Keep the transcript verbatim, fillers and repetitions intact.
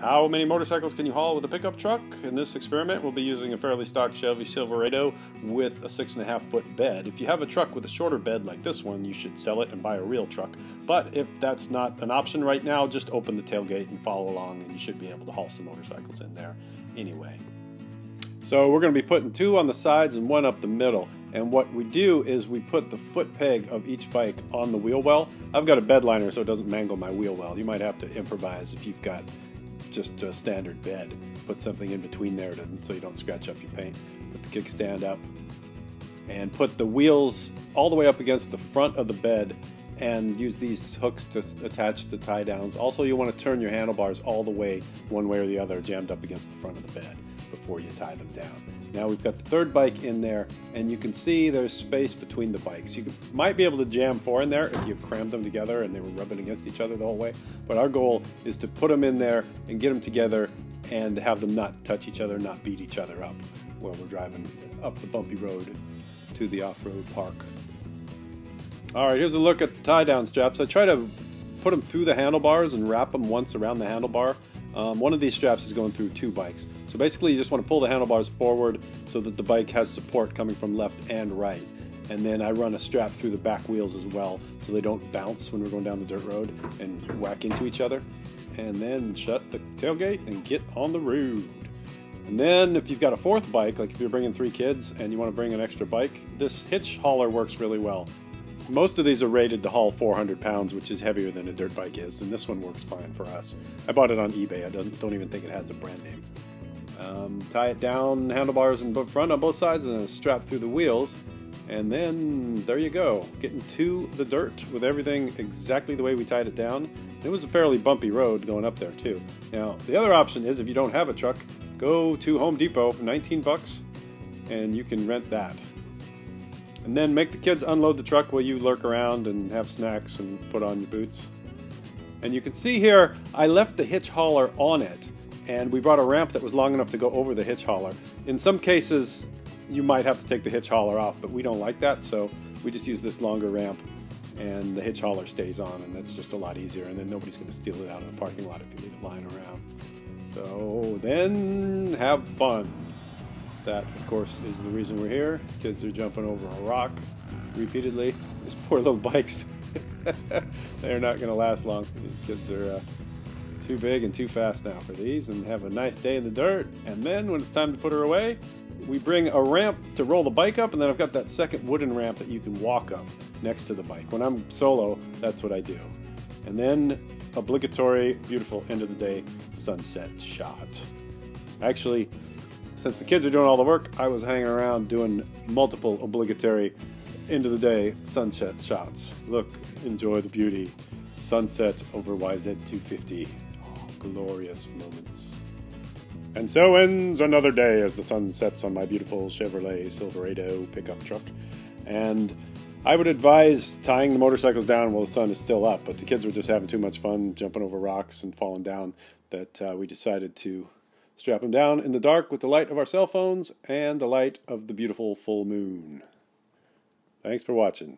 How many motorcycles can you haul with a pickup truck? In this experiment, we'll be using a fairly stock Chevy Silverado with a six and a half foot bed. If you have a truck with a shorter bed like this one, you should sell it and buy a real truck. But if that's not an option right now, just open the tailgate and follow along, and you should be able to haul some motorcycles in there anyway. So we're going to be putting two on the sides and one up the middle. And what we do is we put the foot peg of each bike on the wheel well. I've got a bed liner so it doesn't mangle my wheel well. You might have to improvise if you've got just a standard bed. Put something in between there to, so you don't scratch up your paint. Put the kickstand up and put the wheels all the way up against the front of the bed and use these hooks to attach the tie downs. Also, you want to turn your handlebars all the way one way or the other, jammed up against the front of the bed, before you tie them down. Now we've got the third bike in there, and you can see there's space between the bikes. You might be able to jam four in there if you've crammed them together and they were rubbing against each other the whole way, but our goal is to put them in there and get them together and have them not touch each other, not beat each other up while we're driving up the bumpy road to the off-road park. All right, here's a look at the tie-down straps. I try to put them through the handlebars and wrap them once around the handlebar. Um, one of these straps is going through two bikes. So basically you just want to pull the handlebars forward so that the bike has support coming from left and right. And then I run a strap through the back wheels as well so they don't bounce when we're going down the dirt road and whack into each other. And then shut the tailgate and get on the road. And then if you've got a fourth bike, like if you're bringing three kids and you want to bring an extra bike, this hitch hauler works really well. Most of these are rated to haul four hundred pounds, which is heavier than a dirt bike is, and this one works fine for us. I bought it on eBay. I don't, don't even think it has a brand name. Um, tie it down, handlebars in front on both sides, and a strap through the wheels, and then there you go. Getting to the dirt with everything exactly the way we tied it down. It was a fairly bumpy road going up there too. Now, the other option is if you don't have a truck, go to Home Depot for nineteen bucks, and you can rent that. And then make the kids unload the truck while you lurk around and have snacks and put on your boots. And you can see here, I left the hitch hauler on it, and we brought a ramp that was long enough to go over the hitch hauler. In some cases, you might have to take the hitch hauler off, but we don't like that, so we just use this longer ramp, and the hitch hauler stays on, and that's just a lot easier, and then nobody's going to steal it out of the parking lot if you leave it lying around. So then, have fun. That, of course, is the reason we're here. Kids are jumping over a rock repeatedly. These poor little bikes, they're not going to last long. These kids are uh, too big and too fast now for these. And have a nice day in the dirt. And then when it's time to put her away, we bring a ramp to roll the bike up. And then I've got that second wooden ramp that you can walk up next to the bike. When I'm solo, that's what I do. And then obligatory, beautiful end of the day sunset shot. Actually, since the kids are doing all the work, I was hanging around doing multiple obligatory end-of-the-day sunset shots. Look, enjoy the beauty. Sunset over Y Z two fifty. Oh, glorious moments. And so ends another day as the sun sets on my beautiful Chevrolet Silverado pickup truck. And I would advise tying the motorcycles down while the sun is still up, but the kids were just having too much fun jumping over rocks and falling down that uh, we decided to strap them down in the dark with the light of our cell phones and the light of the beautiful full moon. Thanks for watching.